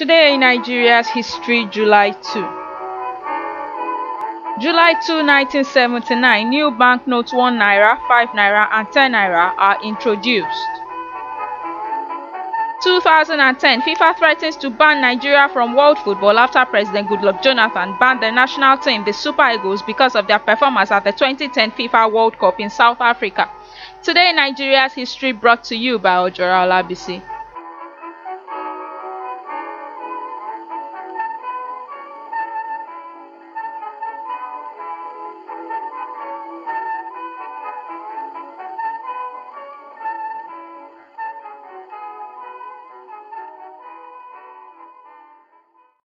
Today in Nigeria's history, July 2. July 2, 1979, new banknotes 1 Naira, 5 Naira and 10 Naira are introduced. 2010, FIFA threatens to ban Nigeria from world football after President Goodluck Jonathan banned the national team, the Super Eagles, because of their performance at the 2010 FIFA World Cup in South Africa. Today in Nigeria's history, brought to you by Ojora Olabisi.